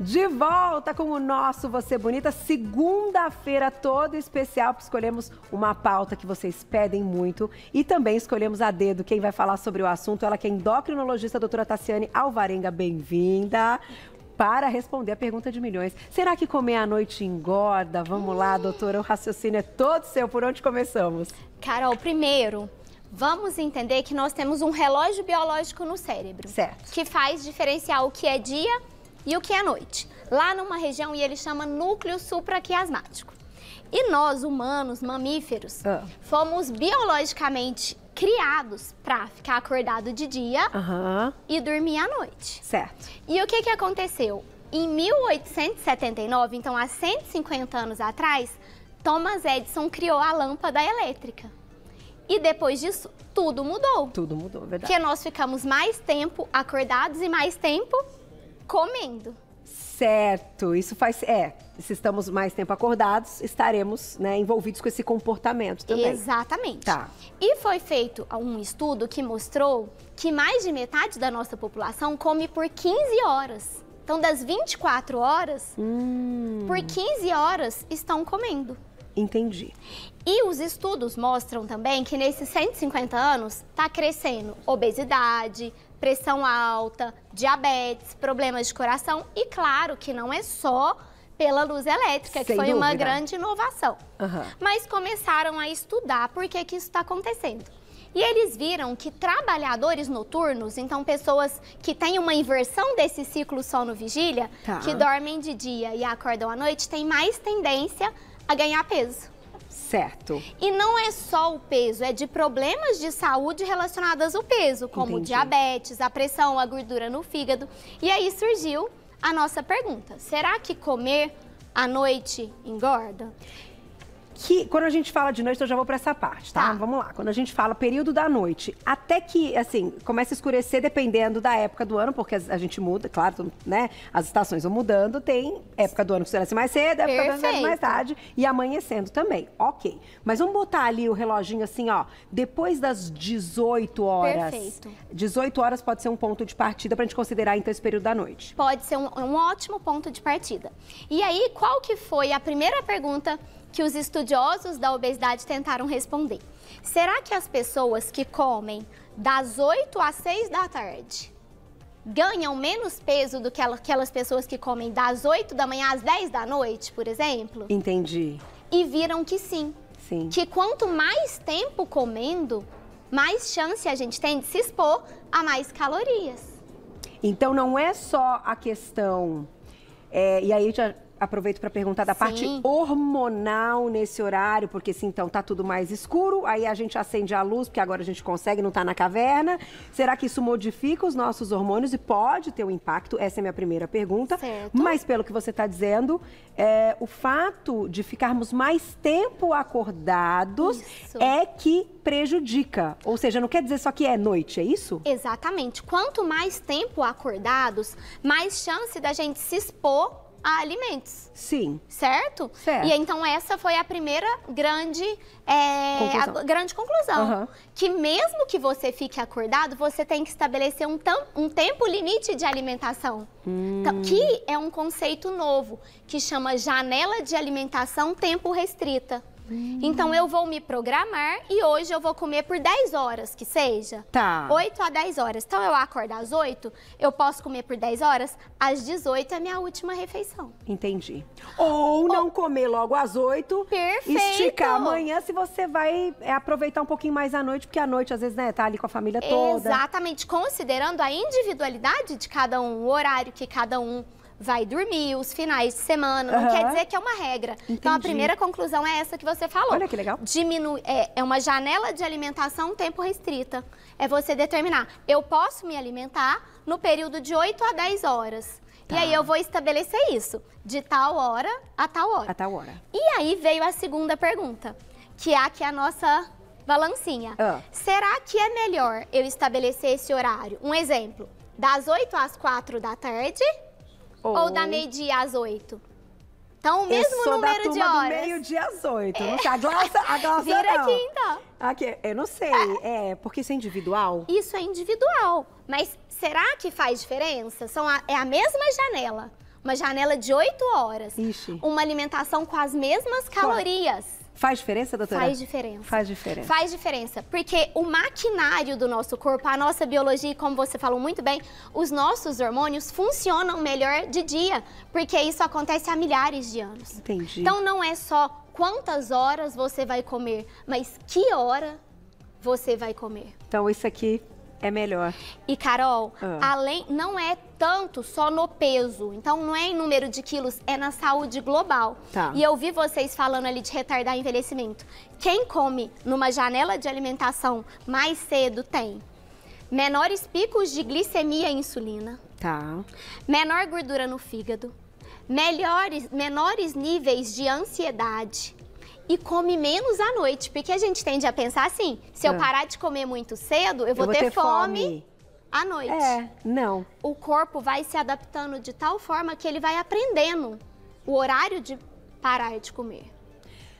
De volta com o nosso Você Bonita, segunda-feira todo especial, escolhemos uma pauta que vocês pedem muito e também escolhemos a dedo quem vai falar sobre o assunto, ela que é endocrinologista, a doutora Tassiane Alvarenga, bem-vinda para responder a pergunta de milhões. Será que comer à noite engorda? Vamos lá, doutora, o raciocínio é todo seu, por onde começamos? Carol, primeiro, vamos entender que nós temos um relógio biológico no cérebro, certo, que faz diferenciar o que é dia e o que é noite, lá numa região e ele chama núcleo supraquiasmático. E nós, humanos, mamíferos, fomos biologicamente criados para ficar acordado de dia e dormir à noite. Certo. E o que que aconteceu? Em 1879, então há 150 anos atrás, Thomas Edison criou a lâmpada elétrica. E depois disso, tudo mudou. Tudo mudou, verdade. Porque nós ficamos mais tempo acordados e mais tempo comendo. Certo, isso faz... se estamos mais tempo acordados, estaremos, né, envolvidos com esse comportamento também. Exatamente. Tá. E foi feito um estudo que mostrou que mais de metade da nossa população come por 15 horas. Então, das 24 horas, por 15 horas estão comendo. Entendi. E os estudos mostram também que nesses 150 anos está crescendo obesidade, pressão alta, diabetes, problemas de coração e claro que não é só pela luz elétrica, que foi uma grande inovação. Mas começaram a estudar por que que isso está acontecendo. E eles viram que trabalhadores noturnos, então pessoas que têm uma inversão desse ciclo sono-vigília, que dormem de dia e acordam à noite, têm mais tendência a ganhar peso. Certo. E não é só o peso, é de problemas de saúde relacionadas ao peso, como o diabetes, a pressão, a gordura no fígado. E aí surgiu a nossa pergunta, será que comer à noite engorda? Que, quando a gente fala de noite, eu já vou para essa parte, tá? Vamos lá. Quando a gente fala período da noite, até que, assim, começa a escurecer dependendo da época do ano, porque a gente muda, claro, né? As estações vão mudando, tem época do ano que escurece mais cedo, época do ano que escurece mais tarde e amanhecendo também. Ok. Mas vamos botar ali o reloginho assim, ó, depois das 18 horas. Perfeito. 18 horas pode ser um ponto de partida pra gente considerar, então, esse período da noite. Pode ser um ótimo ponto de partida. E aí, qual que foi a primeira pergunta que os estudiosos da obesidade tentaram responder? Será que as pessoas que comem das 8 às 6 da tarde ganham menos peso do que aquelas pessoas que comem das 8 da manhã às 10 da noite, por exemplo? Entendi. E viram que sim. Sim. Que quanto mais tempo comendo, mais chance a gente tem de se expor a mais calorias. Então não é só a questão... e aí já... aproveito para perguntar da parte hormonal nesse horário, porque se então tá tudo mais escuro, aí a gente acende a luz, porque agora a gente consegue, não tá na caverna. Será que isso modifica os nossos hormônios e pode ter um impacto? Essa é a minha primeira pergunta. Certo. Mas pelo que você tá dizendo, o fato de ficarmos mais tempo acordados é que prejudica. Ou seja, não quer dizer só que é noite, é isso? Exatamente. Quanto mais tempo acordados, mais chance da gente se expor a alimentos. Sim. Certo? Certo. E então essa foi a primeira grande conclusão. Que mesmo que você fique acordado, você tem que estabelecer um tempo limite de alimentação. Então, que é um conceito novo, que chama janela de alimentação tempo restrita. Então eu vou me programar e hoje eu vou comer por 10 horas, que seja. Tá. 8 a 10 horas. Então eu acordo às 8, eu posso comer por 10 horas, às 18 é a minha última refeição. Entendi. Ou não comer logo às 8, esticar amanhã, se você vai aproveitar um pouquinho mais à noite, porque à noite às vezes, né, tá ali com a família toda. Exatamente, considerando a individualidade de cada um, o horário que cada um vai dormir, os finais de semana, não quer dizer que é uma regra. Entendi. Então, a primeira conclusão é essa que você falou. Olha que legal. É uma janela de alimentação tempo restrita. É você determinar, eu posso me alimentar no período de 8 a 10 horas. Tá. E aí eu vou estabelecer isso, de tal hora a tal hora. A tal hora. E aí veio a segunda pergunta, que é aqui a nossa balancinha. Será que é melhor eu estabelecer esse horário? Um exemplo, das 8 às 4 da tarde... Ou da meio-dia às 8. Então, o mesmo número de horas. Eu sou da turma do meio-dia às 8. Não sei, a Glaucia vira não. Aqui, então. Aqui, eu não sei. Porque isso é individual? Isso é individual. Mas será que faz diferença? É a mesma janela. uma janela de 8 horas, Ixi. Uma alimentação com as mesmas calorias. Faz diferença, doutora? Faz diferença. Faz diferença. Faz diferença, porque o maquinário do nosso corpo, a nossa biologia, como você falou muito bem, os nossos hormônios funcionam melhor de dia, porque isso acontece há milhares de anos. Entendi. Então não é só quantas horas você vai comer, mas que hora você vai comer. Então isso aqui... é melhor. E, Carol, além, não é tanto só no peso. Então, não é em número de quilos, é na saúde global. Tá. E eu vi vocês falando ali de retardar envelhecimento. Quem come numa janela de alimentação mais cedo tem menores picos de glicemia e insulina. Tá. Menor gordura no fígado. Menores níveis de ansiedade. E come menos à noite, porque a gente tende a pensar assim, se eu parar de comer muito cedo, eu vou ter fome à noite. É, não. O corpo vai se adaptando de tal forma que ele vai aprendendo o horário de parar de comer.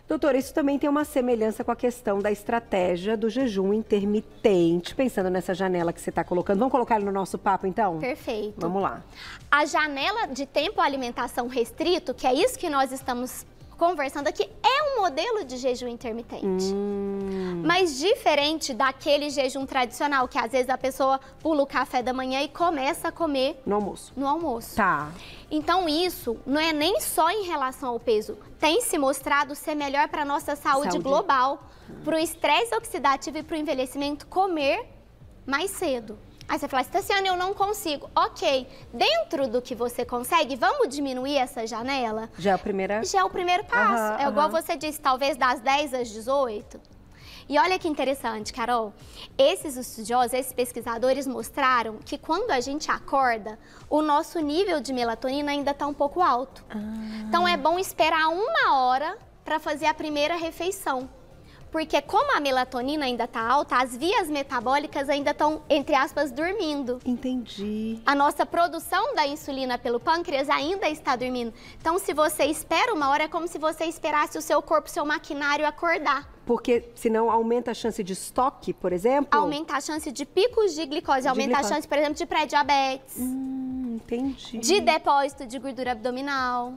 Doutora, isso também tem uma semelhança com a questão da estratégia do jejum intermitente, pensando nessa janela que você está colocando. Vamos colocar no nosso papo, então? Perfeito. Vamos lá. A janela de tempo alimentação restrito, que é isso que nós estamos conversando aqui, é um modelo de jejum intermitente. Mas diferente daquele jejum tradicional, que às vezes a pessoa pula o café da manhã e começa a comer... no almoço. No almoço. Tá. Então isso não é nem só em relação ao peso, tem se mostrado ser melhor para a nossa saúde global, para o estresse oxidativo e para o envelhecimento, comer mais cedo. Aí você fala assim, Tassiane, eu não consigo. Ok, dentro do que você consegue, vamos diminuir essa janela? Já é o primeiro passo. É igual você disse, talvez das 10 às 18. E olha que interessante, Carol. Esses estudiosos, esses pesquisadores mostraram que quando a gente acorda, o nosso nível de melatonina ainda está um pouco alto. Então é bom esperar uma hora para fazer a primeira refeição. Porque como a melatonina ainda está alta, as vias metabólicas ainda estão, entre aspas, dormindo. Entendi. A nossa produção da insulina pelo pâncreas ainda está dormindo. Então, se você espera uma hora, é como se você esperasse o seu corpo, seu maquinário acordar. Porque senão aumenta a chance de estoque, por exemplo? Aumenta a chance de picos de glicose, aumenta a chance, por exemplo, de pré-diabetes. Entendi. De depósito de gordura abdominal.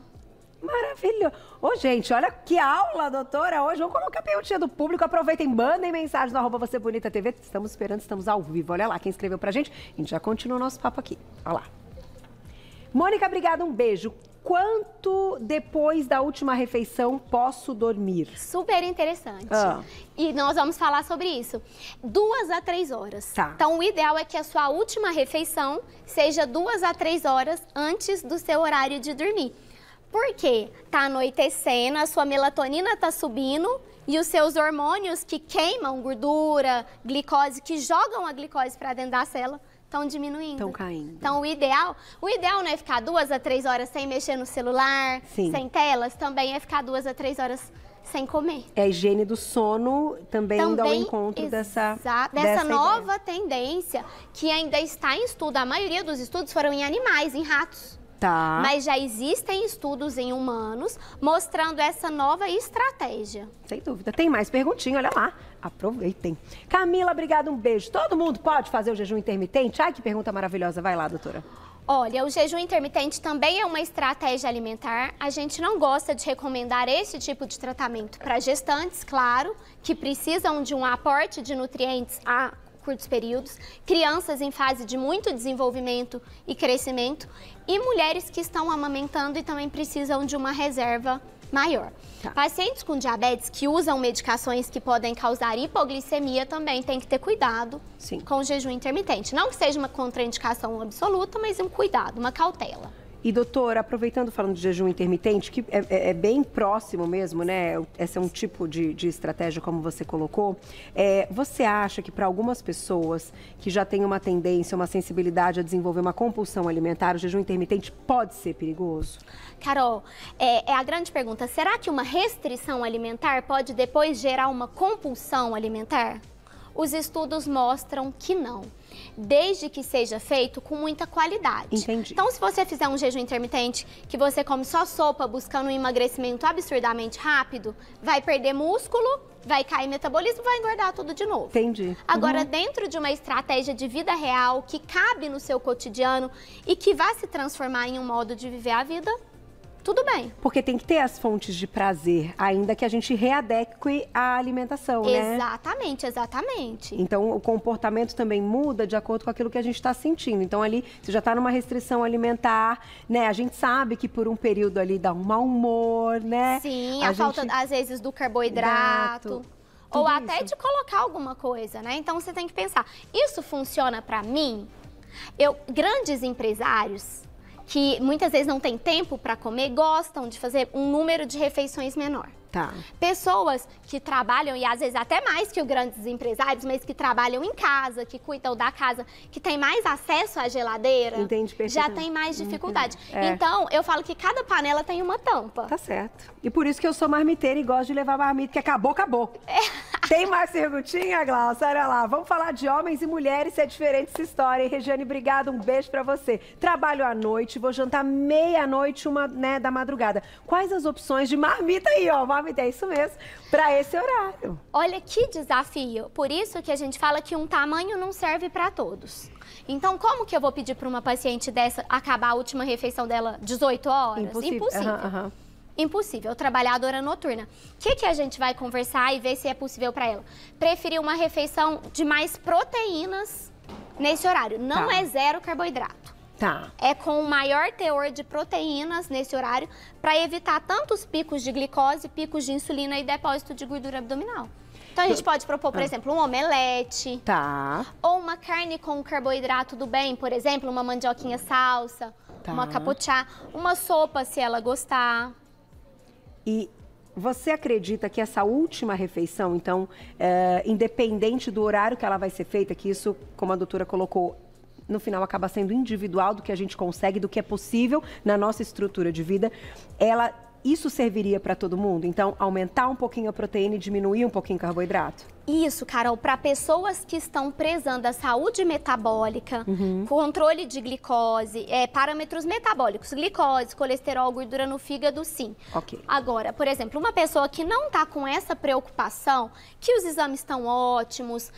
Maravilhoso. Ô, gente, olha que aula, doutora, hoje. Vamos colocar a perguntinha do público. Aproveitem, mandem mensagens no @VocêBonitaTV. Estamos esperando, estamos ao vivo. Olha lá, quem escreveu pra gente. A gente já continua o nosso papo aqui. Olha lá. Mônica, obrigada, um beijo. Quanto depois da última refeição posso dormir? Super interessante. E nós vamos falar sobre isso. 2 a 3 horas. Tá. Então, o ideal é que a sua última refeição seja 2 a 3 horas antes do seu horário de dormir. Porque tá anoitecendo, a sua melatonina tá subindo e os seus hormônios que queimam gordura, glicose, que jogam a glicose para dentro da célula, estão diminuindo. Estão caindo. Então o ideal não é ficar 2 a 3 horas sem mexer no celular, sem telas, também é ficar 2 a 3 horas sem comer. É a higiene do sono também dá um encontro dessa nova tendência que ainda está em estudo. A maioria dos estudos foram em animais, em ratos. Tá. Mas já existem estudos em humanos mostrando essa nova estratégia. Sem dúvida. Tem mais perguntinha, olha lá. Aproveitem. Camila, obrigada, um beijo. Todo mundo pode fazer o jejum intermitente? Ai, que pergunta maravilhosa. Vai lá, doutora. Olha, o jejum intermitente também é uma estratégia alimentar. A gente não gosta de recomendar esse tipo de tratamento para gestantes, claro, que precisam de um aporte de nutrientes a curtos períodos, crianças em fase de muito desenvolvimento e crescimento e mulheres que estão amamentando e também precisam de uma reserva maior. Tá. Pacientes com diabetes que usam medicações que podem causar hipoglicemia também tem que ter cuidado com o jejum intermitente. Não que seja uma contraindicação absoluta, mas um cuidado, uma cautela. E, doutora, aproveitando, falando de jejum intermitente, que é bem próximo mesmo, né? Esse é um tipo de estratégia, como você colocou. Você acha que para algumas pessoas que já têm uma tendência, uma sensibilidade a desenvolver uma compulsão alimentar, o jejum intermitente pode ser perigoso? Carol, é a grande pergunta. Será que uma restrição alimentar pode depois gerar uma compulsão alimentar? Os estudos mostram que não. desde que seja feito com muita qualidade. Entendi. Então, se você fizer um jejum intermitente, que você come só sopa, buscando um emagrecimento absurdamente rápido, vai perder músculo, vai cair metabolismo, vai engordar tudo de novo. Entendi. Agora, dentro de uma estratégia de vida real, que cabe no seu cotidiano e que vai se transformar em um modo de viver a vida, tudo bem. Porque tem que ter as fontes de prazer, ainda que a gente readeque a alimentação, né? Exatamente, exatamente. Então, o comportamento também muda de acordo com aquilo que a gente está sentindo. Então, ali, você já está numa restrição alimentar, né? A gente sabe que por um período ali dá um mau humor, né? Sim, a falta, às vezes, do carboidrato. Ou até de colocar alguma coisa, né? Então, você tem que pensar, isso funciona pra mim? Grandes empresários que muitas vezes não tem tempo para comer, gostam de fazer um número de refeições menor. Tá. Pessoas que trabalham, e às vezes até mais que os grandes empresários, mas que trabalham em casa, que cuidam da casa, que tem mais acesso à geladeira, já tem mais dificuldade. Então, eu falo que cada panela tem uma tampa. Tá certo. E por isso que eu sou marmiteira e gosto de levar marmita, que acabou, acabou. Tem mais perguntinha, Glaucia? Olha lá, vamos falar de homens e mulheres, se é diferente essa história. E, Regiane, obrigada, um beijo pra você. Trabalho à noite, vou jantar meia-noite, da madrugada. Quais as opções de marmita aí, ó, marmita, é isso mesmo, pra esse horário? Olha que desafio, por isso que a gente fala que um tamanho não serve pra todos. Então, como que eu vou pedir pra uma paciente dessa acabar a última refeição dela 18 horas? Impossível. Impossível, trabalhadora noturna. O que que a gente vai conversar e ver se é possível para ela? Preferir uma refeição de mais proteínas nesse horário. Não é zero carboidrato. Tá. É com o maior teor de proteínas nesse horário para evitar tantos picos de glicose, picos de insulina e depósito de gordura abdominal. Então, a gente pode propor, por exemplo, um omelete. Tá. Ou uma carne com carboidrato do bem, por exemplo, uma mandioquinha salsa, uma capuchá, uma sopa, se ela gostar. E você acredita que essa última refeição, então, independente do horário que ela vai ser feita, que isso, como a doutora colocou, no final acaba sendo individual do que a gente consegue, do que é possível na nossa estrutura de vida, isso serviria para todo mundo? Então, aumentar um pouquinho a proteína e diminuir um pouquinho o carboidrato? Isso, Carol, para pessoas que estão prezando a saúde metabólica, controle de glicose, parâmetros metabólicos, glicose, colesterol, gordura no fígado, sim. Ok. Agora, por exemplo, uma pessoa que não está com essa preocupação, que os exames estão ótimos,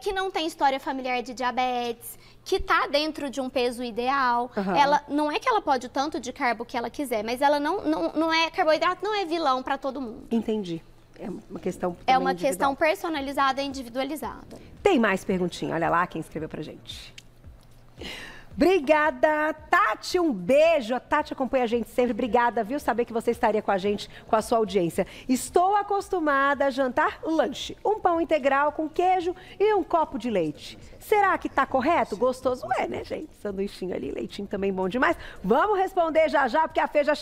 que não tem história familiar de diabetes, que tá dentro de um peso ideal, ela não é que ela pode o tanto de carbo que ela quiser, mas ela não é carboidrato, não é vilão para todo mundo. Entendi. É uma questão também individual, questão personalizada e individualizada. Tem mais perguntinha, olha lá quem escreveu pra gente. Obrigada, Tati, um beijo. A Tati acompanha a gente sempre. Obrigada, viu? Saber que você estaria com a gente, com a sua audiência. Estou acostumada a jantar lanche. Um pão integral com queijo e um copo de leite. Será que tá correto? Gostoso é, né, gente? Sanduichinho ali, leitinho também bom demais. Vamos responder já já, porque a Fê já...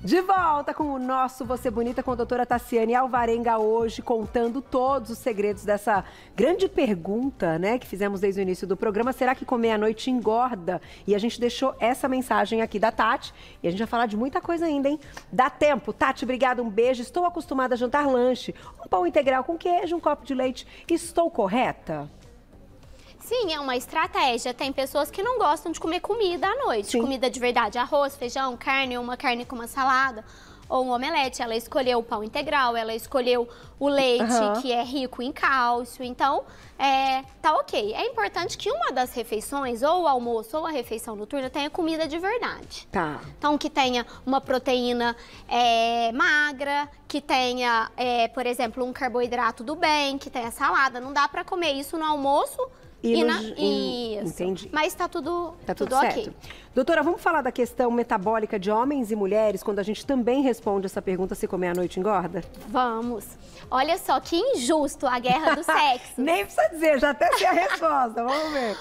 De volta com o nosso Você Bonita com a doutora Tassiane Alvarenga hoje, contando todos os segredos dessa grande pergunta, né, que fizemos desde o início do programa. Será que comer à noite engorda? E a gente deixou essa mensagem aqui da Tati. E a gente vai falar de muita coisa ainda, hein? Dá tempo. Tati, obrigada, um beijo. Estou acostumada a jantar lanche. Um pão integral com queijo, um copo de leite. Estou correta? Sim, é uma estratégia. Tem pessoas que não gostam de comer comida à noite. Sim. Comida de verdade, arroz, feijão, carne, ou uma carne com uma salada, ou um omelete. Ela escolheu o pão integral, ela escolheu o leite, que é rico em cálcio. Então, tá ok. É importante que uma das refeições, ou o almoço, ou a refeição noturna, tenha comida de verdade. Tá. Então, que tenha uma proteína magra, que tenha, por exemplo, um carboidrato do bem, que tenha salada. Não dá pra comer isso no almoço. Entendi. Mas tá tudo certo. Ok. Doutora, vamos falar da questão metabólica de homens e mulheres, quando a gente também responde essa pergunta, se comer à noite engorda? Vamos. Olha só, que injusto a guerra do sexo. Nem precisa dizer, já até sei a resposta, vamos ver.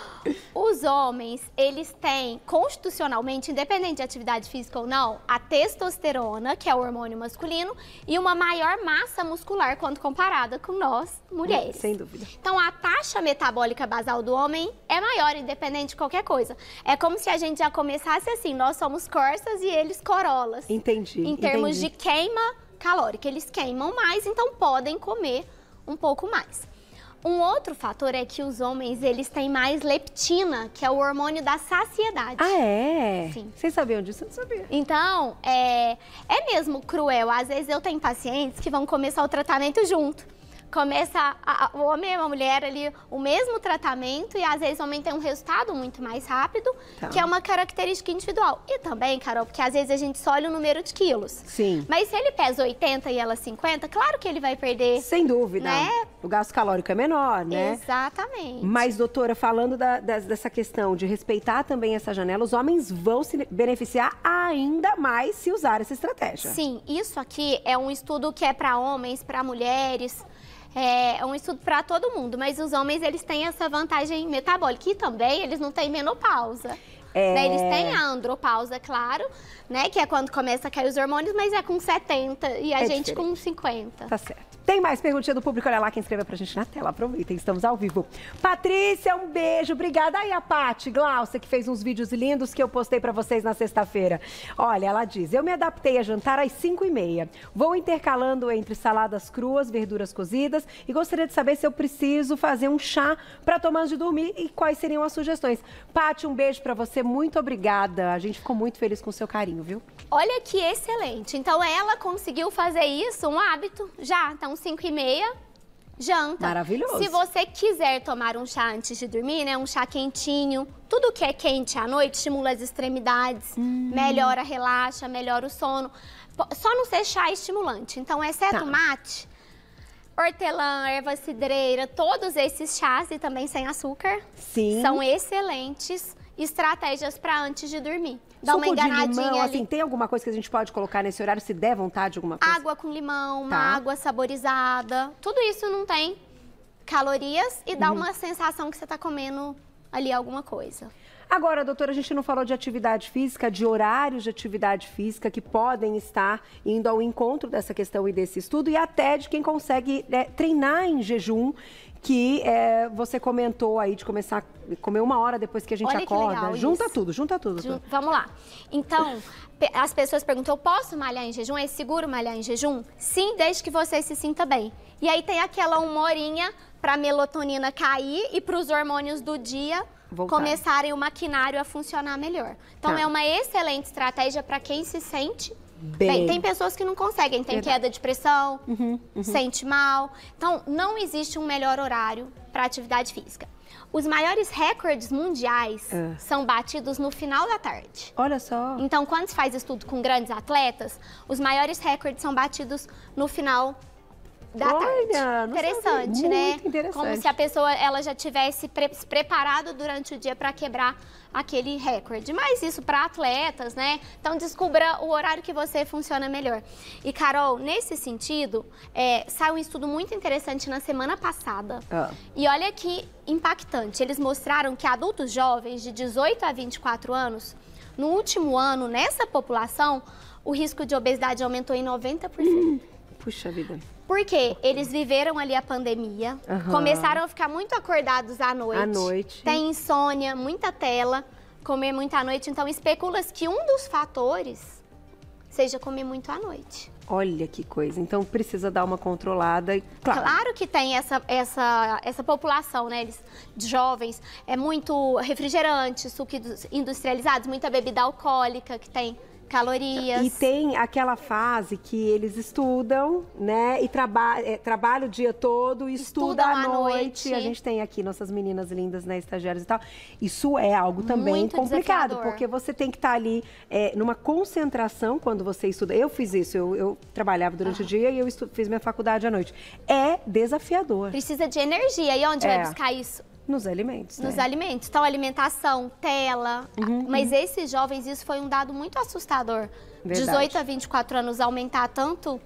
Os homens, eles têm, constitucionalmente, independente de atividade física ou não, a testosterona, que é o hormônio masculino, e uma maior massa muscular quando comparada com nós, mulheres. Sem dúvida. Então, a taxa metabólica basal do homem é maior, independente de qualquer coisa. É como se a gente já começasse assim, nós somos corsas e eles corolas. Entendi. Em termos de queima calórica, eles queimam mais, então podem comer um pouco mais. Um outro fator é que os homens, eles têm mais leptina, que é o hormônio da saciedade. Ah, é? Sim. Vocês sabiam disso? Eu não sabia. Então, é mesmo cruel. Às vezes eu tenho pacientes que vão começar o tratamento junto. Começa o homem e a mulher ali o mesmo tratamento e às vezes o homem tem um resultado muito mais rápido, tá, que é uma característica individual. E também, Carol, porque às vezes a gente só olha o número de quilos. Sim. Mas se ele pesa 80 e ela 50, claro que ele vai perder. Sem dúvida. Né? O gasto calórico é menor, né? Exatamente. Mas, doutora, falando dessa questão de respeitar também essa janela, os homens vão se beneficiar ainda mais se usar essa estratégia. Sim, isso aqui é um estudo que é para homens, para mulheres. É um estudo para todo mundo, mas os homens, eles têm essa vantagem metabólica e também eles não têm menopausa. Né? Eles têm a andropausa, claro, né? Que é quando começa a cair os hormônios, mas é com 70 e a gente diferente, com 50. Tá certo. Tem mais perguntinha do público, olha lá, quem escreveu pra gente na tela. Aproveitem, estamos ao vivo. Patrícia, um beijo, obrigada. Aí a Paty Glaucia, que fez uns vídeos lindos que eu postei pra vocês na sexta-feira. Olha, ela diz, eu me adaptei a jantar às 5h30. Vou intercalando entre saladas cruas, verduras cozidas e gostaria de saber se eu preciso fazer um chá pra tomar antes de dormir e quais seriam as sugestões. Paty, um beijo pra você. Muito obrigada, a gente ficou muito feliz com o seu carinho, viu? Olha que excelente, então ela conseguiu fazer isso, um hábito, já, então 5h30, janta. Maravilhoso. Se você quiser tomar um chá antes de dormir, né, um chá quentinho, tudo que é quente à noite estimula as extremidades, melhora, relaxa, melhora o sono, só não ser chá estimulante, então exceto mate, hortelã, erva cidreira, todos esses chás e também sem açúcar, sim, são excelentes estratégias para antes de dormir. Dá suco uma enganadinha de limão, ali. Assim, tem alguma coisa que a gente pode colocar nesse horário, se der vontade, alguma coisa? Água com limão, uma água saborizada. Tudo isso não tem calorias e dá uma sensação que você está comendo ali alguma coisa. Agora, doutora, a gente não falou de atividade física, de horários de atividade física que podem estar indo ao encontro dessa questão e desse estudo e até de quem consegue treinar em jejum, que você comentou aí de começar a comer 1 hora depois que a gente acorda. Que legal, junta tudo, junta tudo. Vamos lá. Então, as pessoas perguntam, eu posso malhar em jejum? É seguro malhar em jejum? Sim, desde que você se sinta bem. E aí tem aquela 1 horinha para a melatonina cair e para os hormônios do dia começarem o maquinário a funcionar melhor. Então, é uma excelente estratégia para quem se sente bem. Tem pessoas que não conseguem, tem queda de pressão, sente mal. Então, não existe um melhor horário para atividade física. Os maiores recordes mundiais são batidos no final da tarde. Olha só. Então, quando se faz estudo com grandes atletas, os maiores recordes são batidos no final da tarde. Interessante, né? Muito interessante. Como se a pessoa ela já tivesse se preparado durante o dia para quebrar aquele recorde. Mas isso para atletas, né? Então descubra o horário que você funciona melhor. E Carol, nesse sentido, saiu um estudo muito interessante na semana passada. E olha que impactante. Eles mostraram que adultos jovens de 18 a 24 anos, no último ano, nessa população, o risco de obesidade aumentou em 90%. Puxa vida. Porque eles viveram ali a pandemia, começaram a ficar muito acordados à noite. À noite. Tem insônia, muita tela, comer muito à noite. Então, especula-se que um dos fatores seja comer muito à noite. Olha que coisa. Então, precisa dar uma controlada e claro que tem essa população, né? Eles, de jovens, é muito refrigerante, sucos industrializados, muita bebida alcoólica que tem calorias. E tem aquela fase que eles estudam, né? E trabalham o dia todo, estudam à noite. A gente tem aqui nossas meninas lindas, né? Estagiárias e tal. Isso é algo também muito complicado, desafiador, porque você tem que estar ali numa concentração quando você estuda. Eu fiz isso, eu trabalhava durante o dia e eu fiz minha faculdade à noite. É desafiador. Precisa de energia. E onde vai buscar isso? Nos alimentos, né? Nos alimentos. Então, alimentação, tela. Mas esses jovens, isso foi um dado muito assustador. Verdade. 18 a 24 anos, aumentar tanto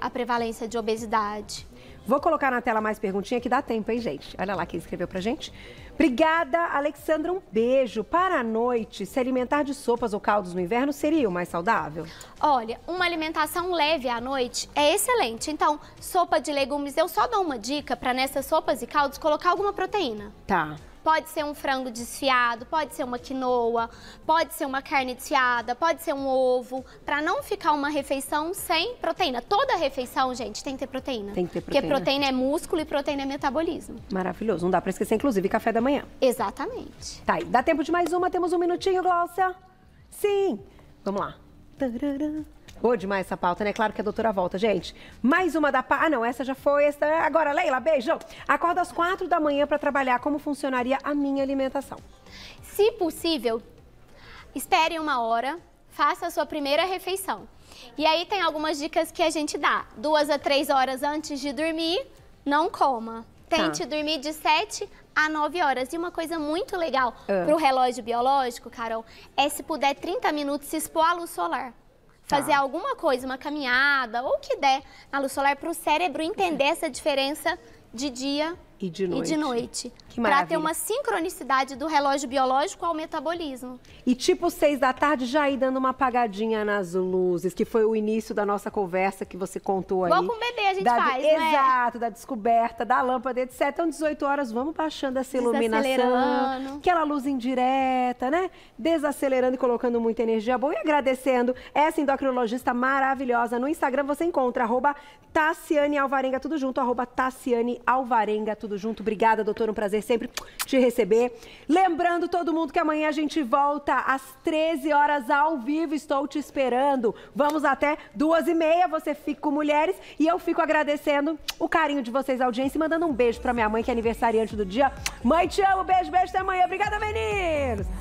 a prevalência de obesidade. Vou colocar na tela mais perguntinha que dá tempo, hein, gente? Olha lá quem escreveu pra gente. Obrigada, Alexandra. Um beijo. Para a noite, se alimentar de sopas ou caldos no inverno seria o mais saudável? Olha, uma alimentação leve à noite é excelente. Então, sopa de legumes, eu só dou uma dica para nessas sopas e caldos colocar alguma proteína. Tá. Pode ser um frango desfiado, pode ser uma quinoa, pode ser uma carne desfiada, pode ser um ovo, para não ficar uma refeição sem proteína. Toda refeição, gente, tem que ter proteína. Tem que ter proteína. Porque proteína é músculo e proteína é metabolismo. Maravilhoso. Não dá para esquecer, inclusive, café da manhã. Exatamente. Tá, e dá tempo de mais uma? Temos um minutinho, Glaucia? Sim. Vamos lá. Tarará. Boa demais essa pauta, né? Claro que a doutora volta, gente. Mais uma da... Ah, não, essa já foi. Essa... Agora, Leila, beijo. Acordo às 4 da manhã para trabalhar. Como funcionaria a minha alimentação? Se possível, espere 1 hora, faça a sua primeira refeição. E aí tem algumas dicas que a gente dá. 2 a 3 horas antes de dormir, não coma. Tente dormir de 7 a 9 horas. E uma coisa muito legal pro relógio biológico, Carol, é se puder 30 minutos se expor à luz solar. Fazer alguma coisa, uma caminhada, ou o que der, na luz solar, para o cérebro entender essa diferença de dia e de noite. Para ter uma sincronicidade do relógio biológico ao metabolismo. E tipo 6 da tarde, já ir dando uma apagadinha nas luzes, que foi o início da nossa conversa que você contou aí. Igual com o bebê a gente faz, né? Exato, da descoberta, da lâmpada, etc. Então, 18 horas, vamos baixando essa iluminação, aquela luz indireta, né? Desacelerando e colocando muita energia boa. E agradecendo essa endocrinologista maravilhosa. No Instagram você encontra @TassianeAlvarenga, tudo junto, @TassianeAlvarenga, tudo junto. Obrigada, doutora, um prazer sempre te receber. Lembrando todo mundo que amanhã a gente volta às 13 horas ao vivo, estou te esperando. Vamos até 2h30, você fica com Mulheres e eu fico agradecendo o carinho de vocês, a audiência, e mandando um beijo pra minha mãe que é aniversariante do dia. Mãe, te amo, beijo, beijo, até amanhã. Obrigada, meninos!